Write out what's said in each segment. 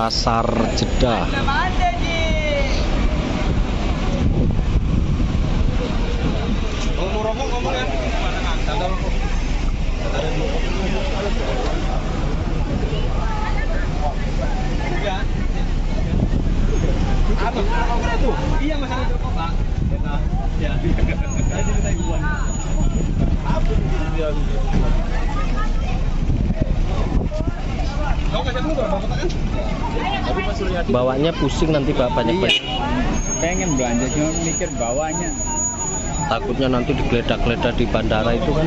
pasar Jeddah. Iya masih ada rokok, Pak. Ya. Jadi kita ibuan. Apa dia lu? Bawanya pusing nanti Pak, banyak. Pengen belanja cuma mikir bawanya. Takutnya nanti digeledah-geledah di bandara itu kan.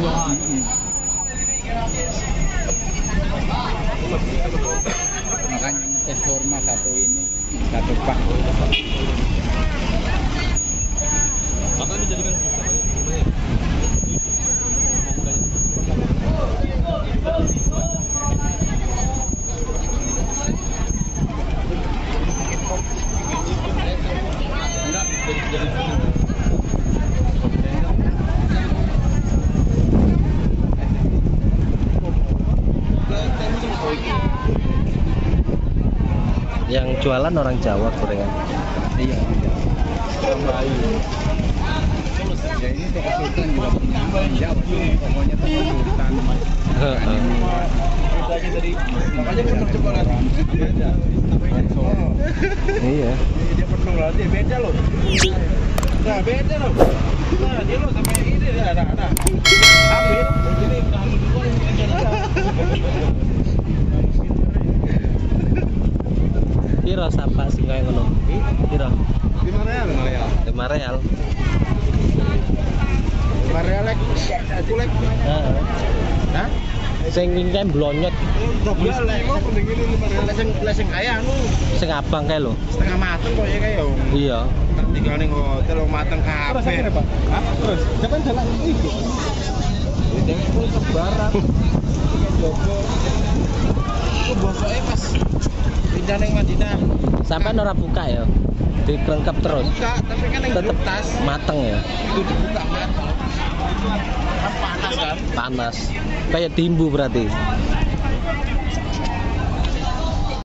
Makanya teh kurma satu ini, satu pak. Maka dijadikan yang jualan orang Jawa gorengan. Iya. Ya ini toko sultan juga orang Jawa. Pokoknya toko sultan. Makanya kepercayaan. Iya. Dia penuh lah, dia beda loh. Nah, beda loh. Nah, dia loh sama ini ada. Ambil. Jadi kamu duluan yang Kira sampai singgah yang ngono. Kira. 5 real. Barelek, kulek. Hah? Sing ingkem blonyot. Blonyot penting ini leseng ayah anu. Sing abang kae lho. Setengah mateng koyo kae yo. Iya. Tinggal ning hotel mateng kabeh. Hah? Terus depan jalan iki. Dewe pun ke barat. Joko. Ku bosoke pas pindah ning Madinah. Sampeyan ora buka ya. Dikelengkap terus. Buka, tapi kan yang tetep tas mateng ya. Itu dibuka mateng. Panas kan? Panas. Kayak timbu berarti.